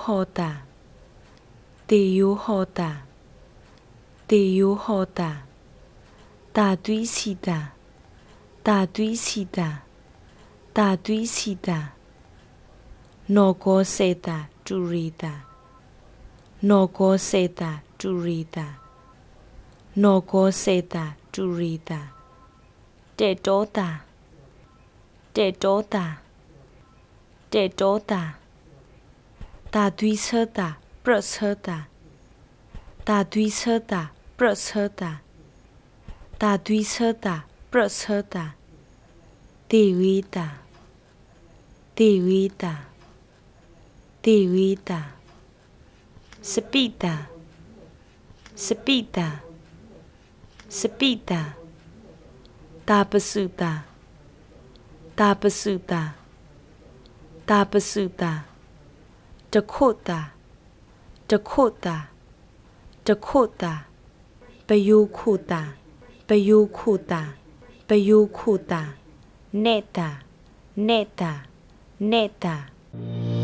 Tiyuhota, Tiyuhota, Tiyuhota. Tadwisita, Tadwisita, Tadwisita. Noko seta turita, Noko seta turita, Noko seta turita. Tetota, Tetota, Tetota. Tadwisata, prasata, Tadwisata, prasata, Tadwisata, prasata. Tirita, Tirita, Tirita. Sepita, Sepita, Sepita. Tapasuta, Tapasuta, Tapasuta. Dakota, Dakota, Dakota. Bayukuta, Bayukuta, Bayukuta. Neta, Neta, Neta.